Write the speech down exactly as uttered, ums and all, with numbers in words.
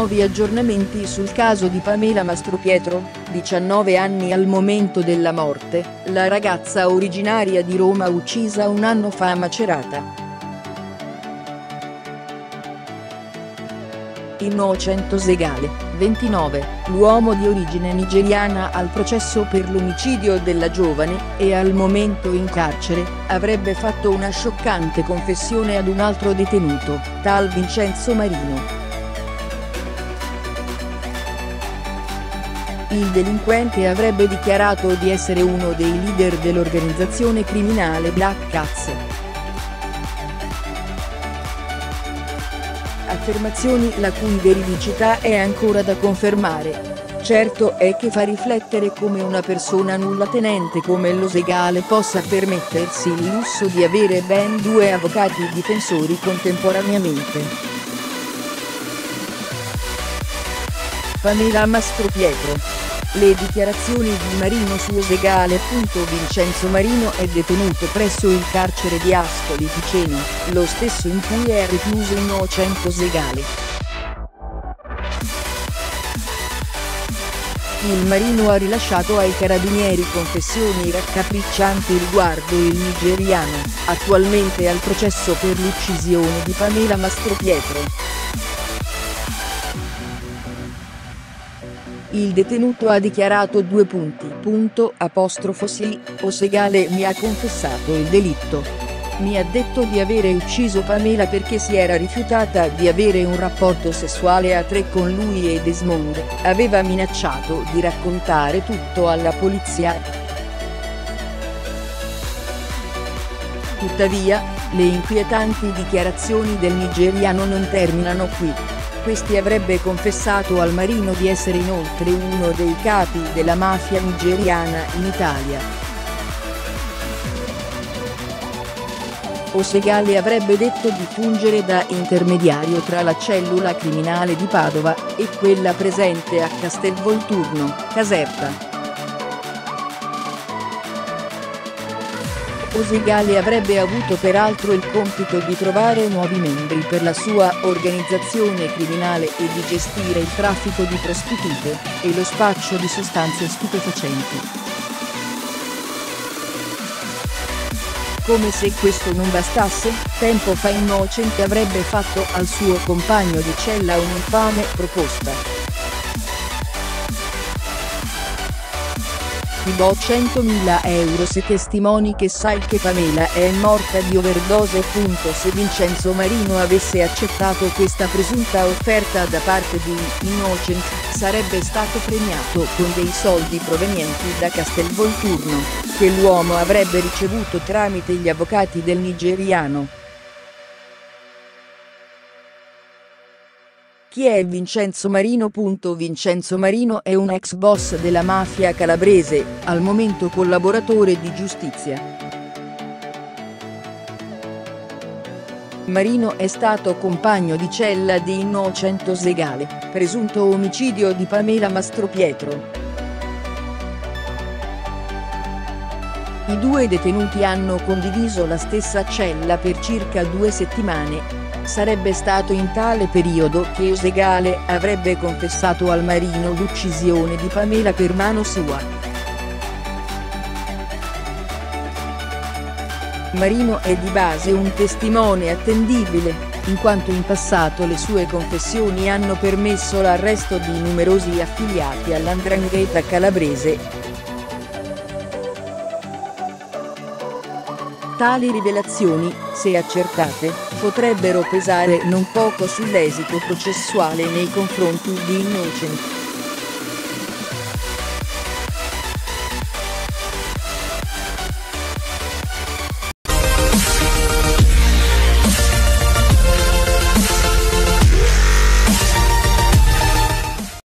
nuovi aggiornamenti sul caso di Pamela Mastropietro, diciannove anni al momento della morte, la ragazza originaria di Roma uccisa un anno fa a Macerata. Innocent Oseghale, ventinove, l'uomo di origine nigeriana al processo per l'omicidio della giovane, e al momento in carcere, avrebbe fatto una scioccante confessione ad un altro detenuto, tal Vincenzo Marino. Il delinquente avrebbe dichiarato di essere uno dei leader dell'organizzazione criminale Black Cats. Affermazioni la cui veridicità è ancora da confermare. Certo è che fa riflettere come una persona nullatenente come l'Oseghale possa permettersi il lusso di avere ben due avvocati difensori contemporaneamente. Pamela Mastropietro. Le dichiarazioni di Marino su Oseghale. Vincenzo Marino è detenuto presso il carcere di Ascoli Piceno, lo stesso in cui è recluso Innocent Oseghale. Il Marino ha rilasciato ai carabinieri confessioni raccapriccianti riguardo il nigeriano, attualmente al processo per l'uccisione di Pamela Mastropietro. Il detenuto ha dichiarato due punti. Punto apostrofo sì, Oseghale mi ha confessato il delitto. Mi ha detto di avere ucciso Pamela perché si era rifiutata di avere un rapporto sessuale a tre con lui e Desmond, aveva minacciato di raccontare tutto alla polizia. Tuttavia, le inquietanti dichiarazioni del nigeriano non terminano qui. Questi avrebbe confessato al Marino di essere inoltre uno dei capi della mafia nigeriana in Italia. Oseghale avrebbe detto di fungere da intermediario tra la cellula criminale di Padova e quella presente a Castel Volturno, Caserta. Oseghale avrebbe avuto peraltro il compito di trovare nuovi membri per la sua organizzazione criminale e di gestire il traffico di prostitute, e lo spaccio di sostanze stupefacenti. Come se questo non bastasse, tempo fa Innocent avrebbe fatto al suo compagno di cella un'infame proposta. Ti do centomila euro se testimoni che sai che Pamela è morta di overdose. Se Vincenzo Marino avesse accettato questa presunta offerta da parte di Innocent, sarebbe stato premiato con dei soldi provenienti da Castel Volturno, che l'uomo avrebbe ricevuto tramite gli avvocati del nigeriano. Chi è Vincenzo Marino? Vincenzo Marino è un ex boss della mafia calabrese, al momento collaboratore di giustizia. Marino è stato compagno di cella di Innocent Oseghale, presunto omicidio di Pamela Mastropietro. I due detenuti hanno condiviso la stessa cella per circa due settimane. Sarebbe stato in tale periodo che Oseghale avrebbe confessato al Marino l'uccisione di Pamela per mano sua. Marino è di base un testimone attendibile, in quanto in passato le sue confessioni hanno permesso l'arresto di numerosi affiliati all'ndrangheta calabrese. Tali rivelazioni, se accertate, potrebbero pesare non poco sull'esito processuale nei confronti di Innocent.